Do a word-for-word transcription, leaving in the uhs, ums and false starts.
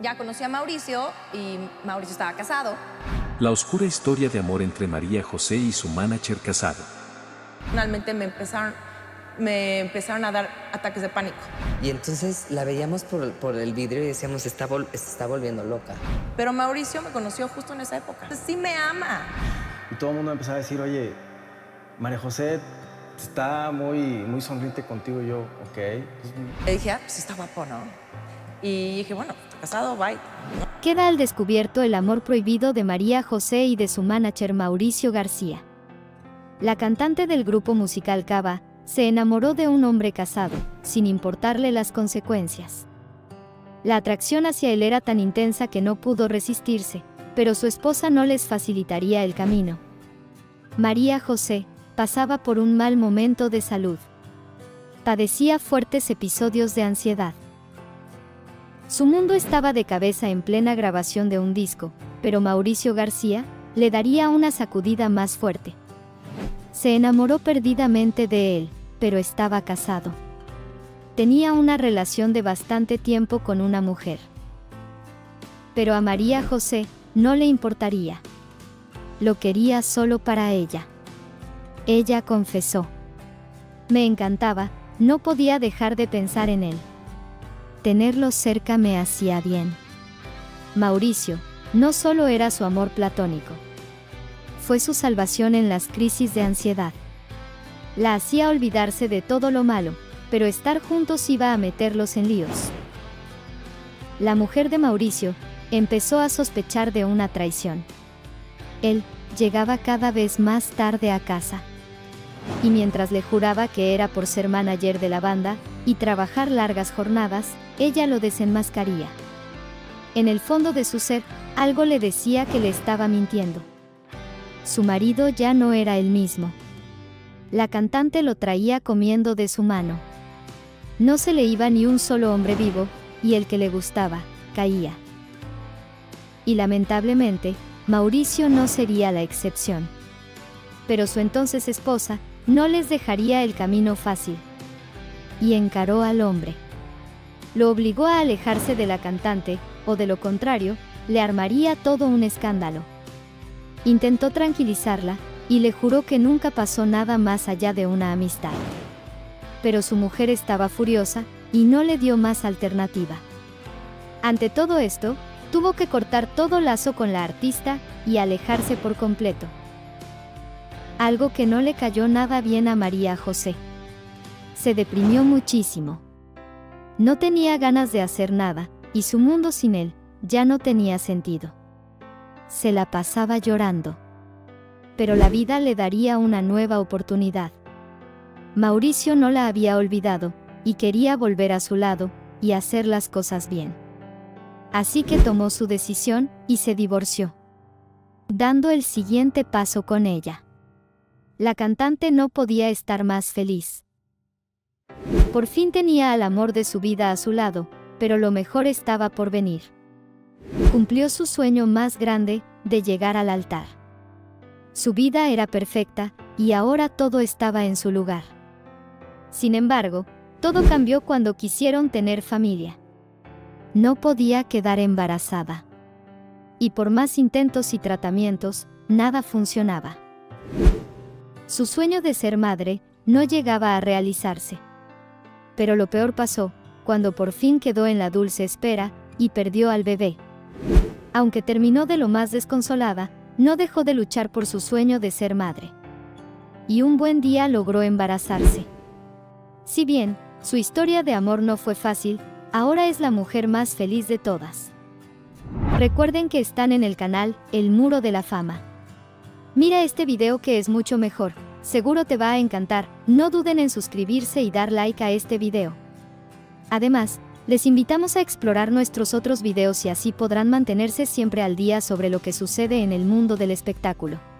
Ya conocí a Mauricio y Mauricio estaba casado. La oscura historia de amor entre María José y su manager casado. Finalmente me empezaron, me empezaron a dar ataques de pánico. Y entonces la veíamos por, por el vidrio y decíamos, está vol- se está volviendo loca. Pero Mauricio me conoció justo en esa época. Entonces, sí me ama. Y todo el mundo empezaba a decir, oye, María José está muy, muy sonriente contigo. Y yo, ok. Le dije, ah, pues está guapo, ¿no? Y dije, bueno, está casado, bye. Queda al descubierto el amor prohibido de María José y de su manager Mauricio García. La cantante del grupo musical Cava se enamoró de un hombre casado, sin importarle las consecuencias. La atracción hacia él era tan intensa que no pudo resistirse, pero su esposa no les facilitaría el camino. María José pasaba por un mal momento de salud. Padecía fuertes episodios de ansiedad. Su mundo estaba de cabeza en plena grabación de un disco, pero Mauricio García le daría una sacudida más fuerte. Se enamoró perdidamente de él, pero estaba casado. Tenía una relación de bastante tiempo con una mujer. Pero a María José no le importaría. Lo quería solo para ella. Ella confesó. Me encantaba, no podía dejar de pensar en él. Tenerlo cerca me hacía bien. Mauricio no solo era su amor platónico. Fue su salvación en las crisis de ansiedad. La hacía olvidarse de todo lo malo, pero estar juntos iba a meterlos en líos. La mujer de Mauricio empezó a sospechar de una traición. Él llegaba cada vez más tarde a casa. Y mientras le juraba que era por ser manager de la banda y trabajar largas jornadas, ella lo desenmascaría. En el fondo de su ser, algo le decía que le estaba mintiendo. Su marido ya no era el mismo. La cantante lo traía comiendo de su mano. No se le iba ni un solo hombre vivo, y el que le gustaba, caía. Y lamentablemente, Mauricio no sería la excepción. Pero su entonces esposa no les dejaría el camino fácil. Y encaró al hombre. Lo obligó a alejarse de la cantante, o de lo contrario, le armaría todo un escándalo. Intentó tranquilizarla, y le juró que nunca pasó nada más allá de una amistad. Pero su mujer estaba furiosa, y no le dio más alternativa. Ante todo esto, tuvo que cortar todo lazo con la artista, y alejarse por completo. Algo que no le cayó nada bien a María José. Se deprimió muchísimo. No tenía ganas de hacer nada, y su mundo sin él ya no tenía sentido. Se la pasaba llorando. Pero la vida le daría una nueva oportunidad. Mauricio no la había olvidado, y quería volver a su lado, y hacer las cosas bien. Así que tomó su decisión, y se divorció. Dando el siguiente paso con ella. La cantante no podía estar más feliz. Por fin tenía al amor de su vida a su lado, pero lo mejor estaba por venir. Cumplió su sueño más grande, de llegar al altar. Su vida era perfecta, y ahora todo estaba en su lugar. Sin embargo, todo cambió cuando quisieron tener familia. No podía quedar embarazada. Y por más intentos y tratamientos, nada funcionaba. Su sueño de ser madre no llegaba a realizarse. Pero lo peor pasó, cuando por fin quedó en la dulce espera, y perdió al bebé. Aunque terminó de lo más desconsolada, no dejó de luchar por su sueño de ser madre. Y un buen día logró embarazarse. Si bien, su historia de amor no fue fácil, ahora es la mujer más feliz de todas. Recuerden que están en el canal El Muro de la Fama. Mira este video que es mucho mejor, seguro te va a encantar, no duden en suscribirse y dar like a este video. Además, les invitamos a explorar nuestros otros videos y así podrán mantenerse siempre al día sobre lo que sucede en el mundo del espectáculo.